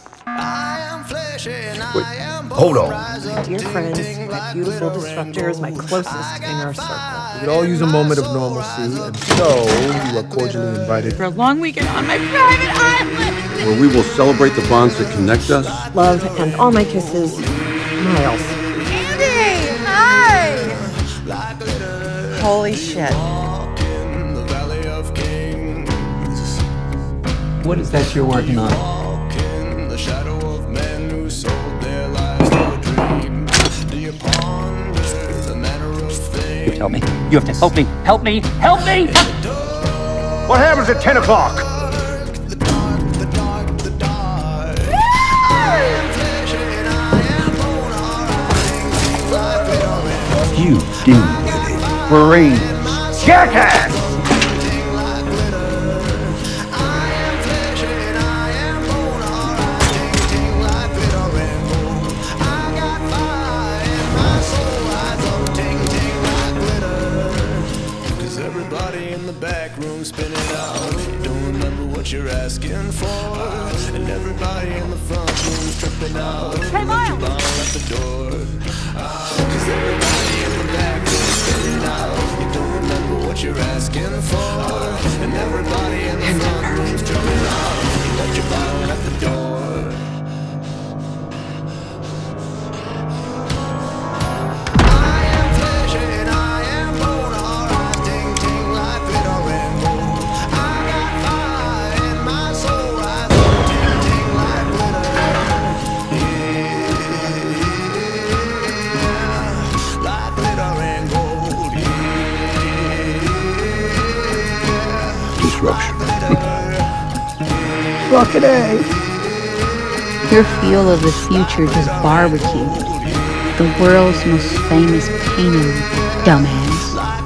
Wait, hold on. Dear friends, that beautiful disruptor is my closest inner circle. We could all use a moment of normalcy, and so you are cordially invited for a long weekend on my private island, where we will celebrate the bonds that connect us. Love and all my kisses, Miles. Andy, hi! Holy shit. What is that you're working on? Help me. You have to help me. Help me. Help me! What happens at 10 o'clock? You dimwitted, brains, jackass! Everybody in the back room spinning out. Don't remember what you're asking for. And everybody in the front room's tripping out. Hey, Miles! At the door. Cause everybody in the back room's spinning out. You don't remember what you're asking for. And everybody in the front room's tripping out. You left your bottle at the door. Disruption. Fucking A. Your feel of the future just barbecued. The world's most famous painting, dumbass.